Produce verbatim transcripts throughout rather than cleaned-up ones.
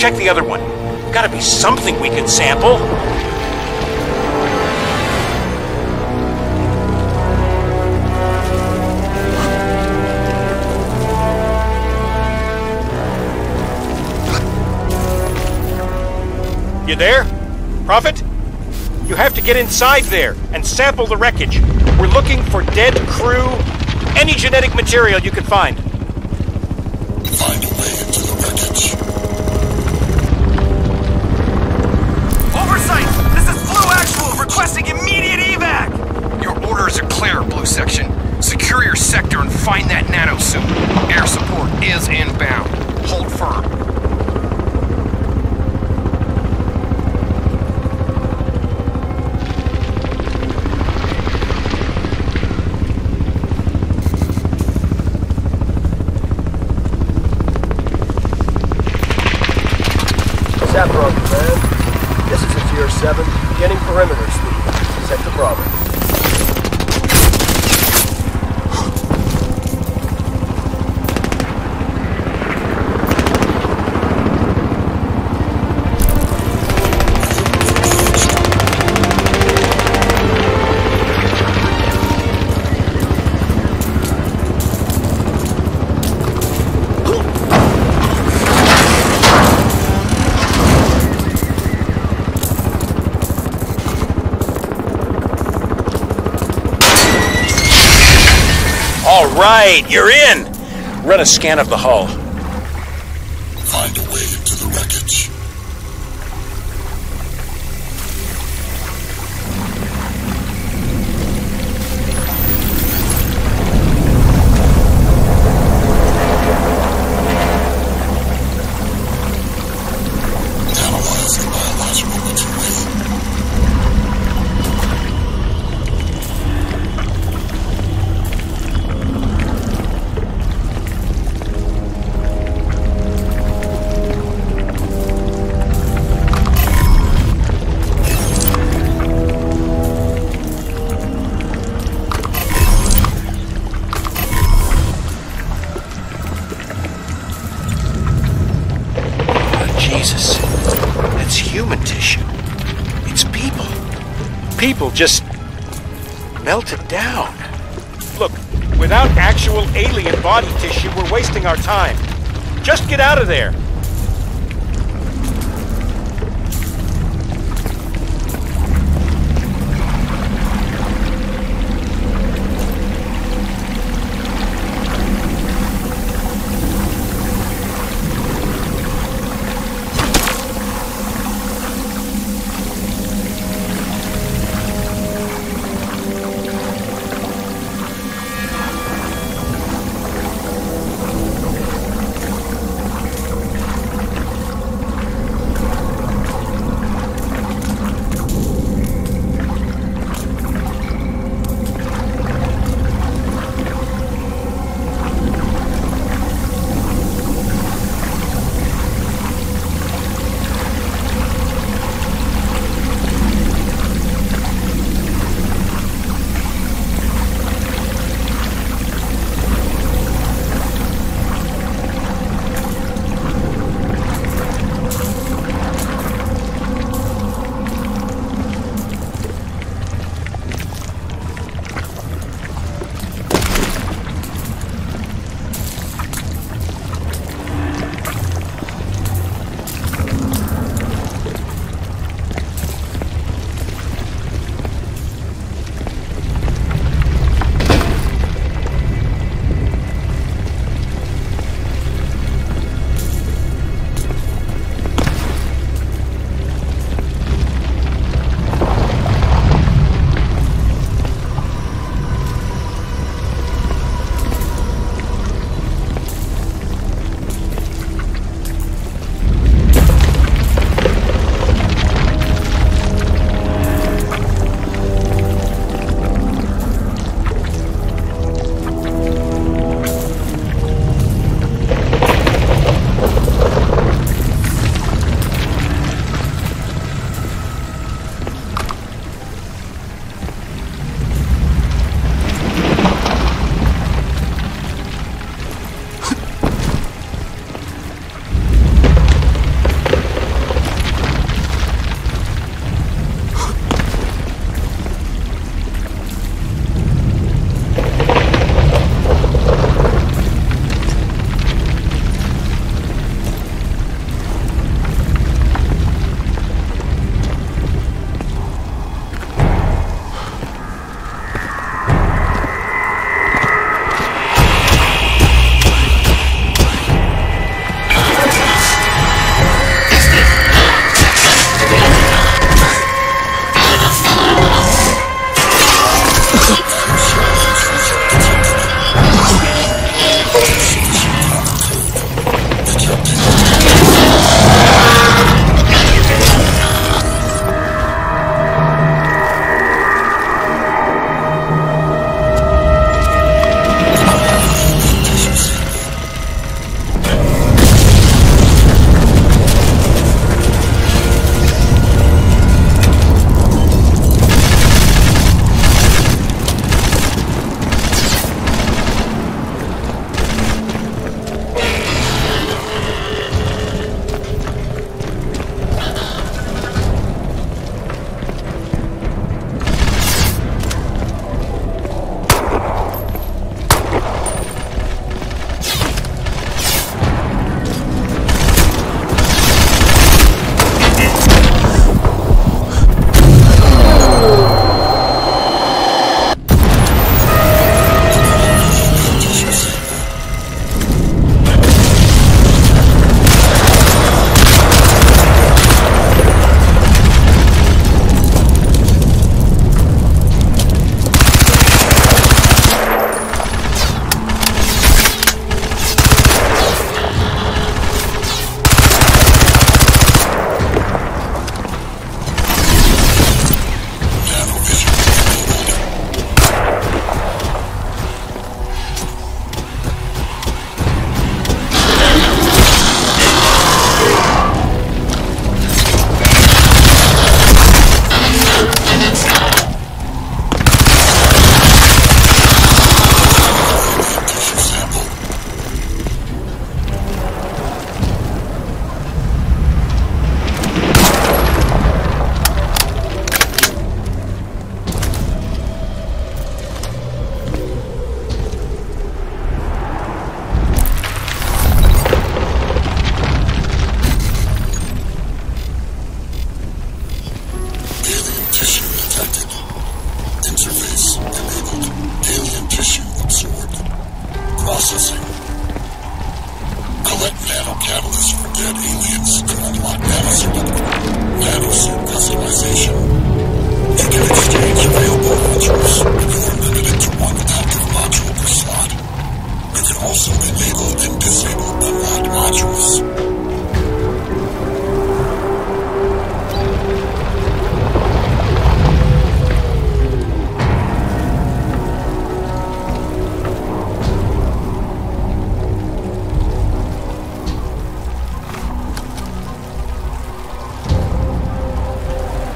Check the other one. Gotta be something we can sample. You there? Prophet? You have to get inside there and sample the wreckage. We're looking for dead crew, any genetic material you can find. Find a way into the wreckage. Oversight! This is Blue Actual requesting immediate evac! Your orders are clear, Blue Section. Secure your sector and find that nanosuit. Air support is inbound. Hold firm. seven, beginning perimeter sweep. Sector Bravo. Right, you're in! Run a scan of the hull. Find a way into the wreckage. People just melted down. Look, without actual alien body tissue, we're wasting our time. Just get out of there. civilization. They can exchange available features from limited to one active module per slot. They can also enable and disable unlocked modules.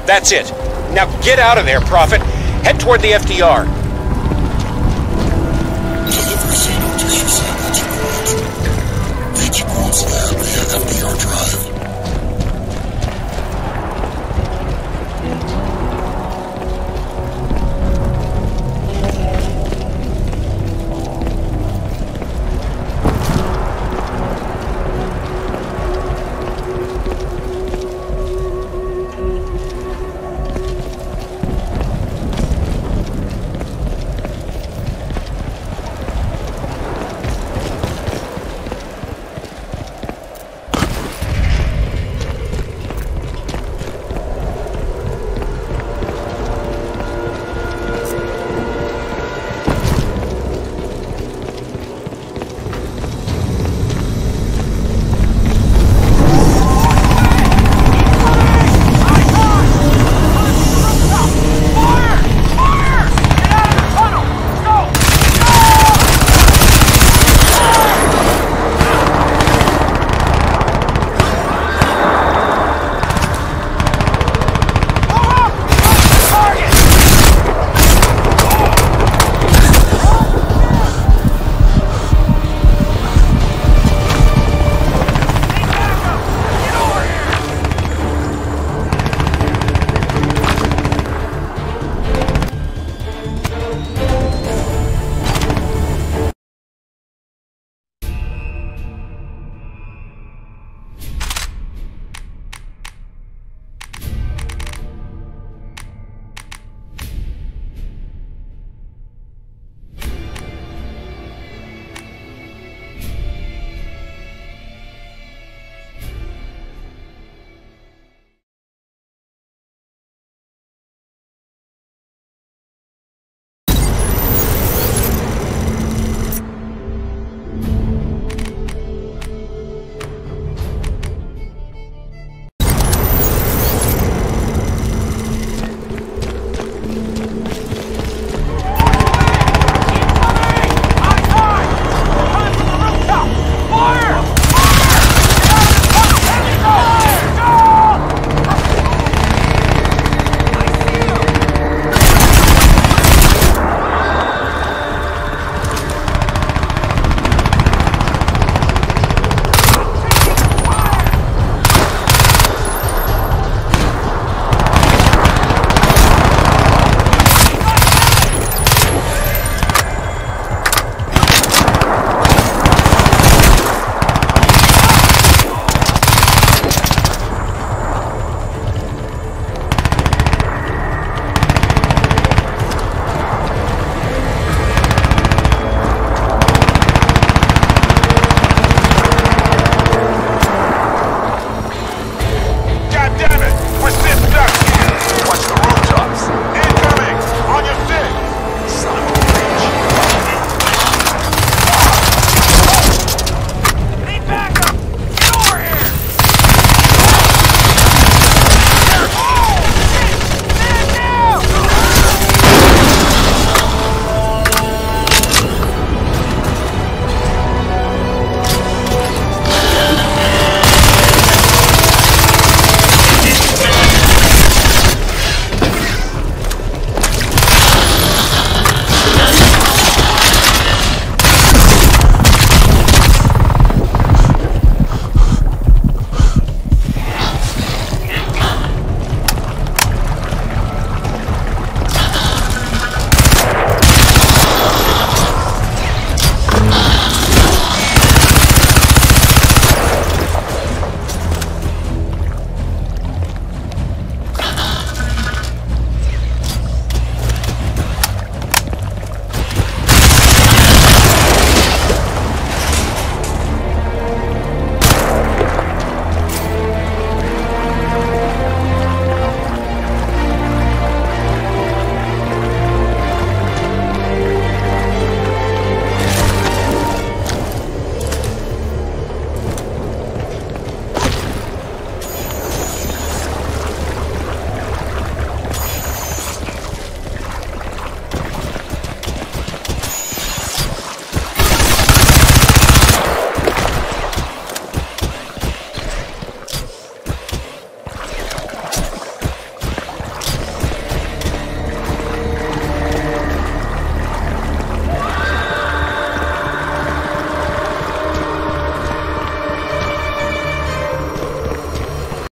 That's it. Now get out of there, Prophet. Head toward the F D R.